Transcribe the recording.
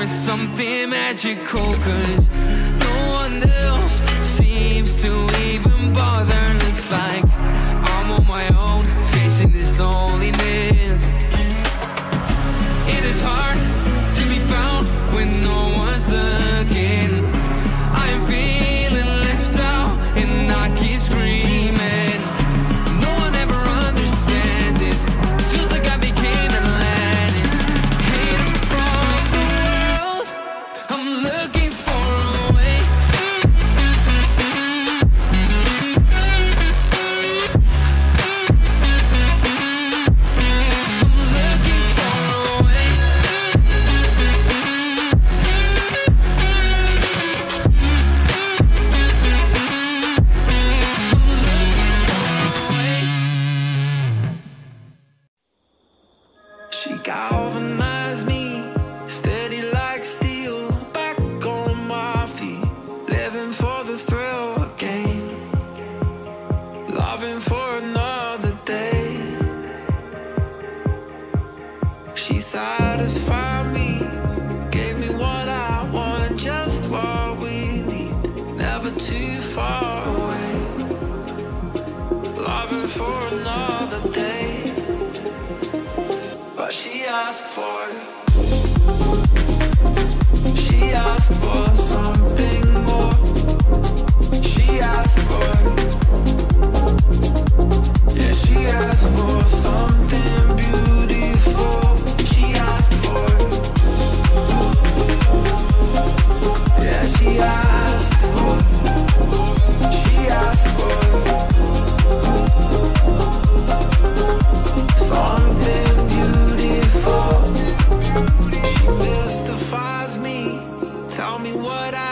for something magical, 'cause no one else seems to even bother. Looks like I'm on my own, facing this loneliness. It is hard to be found when no one's looking. I'm feeling left out and I keep screaming. No one ever understands it. Feels like I became Atlantis. Hated from the world, I'm looking for a way. I'm looking for a way. She galvanized me, steady like steel. Back on my feet, living for the thrill again, loving for another day. She satisfied me, gave me what I want, just what we need, never too far away, loving for another day. She asked for, she asked for something more. She asked for, yeah, she asked for something beautiful. She asked for, yeah, she asked for, she asked for something. She mystifies me, tell me what I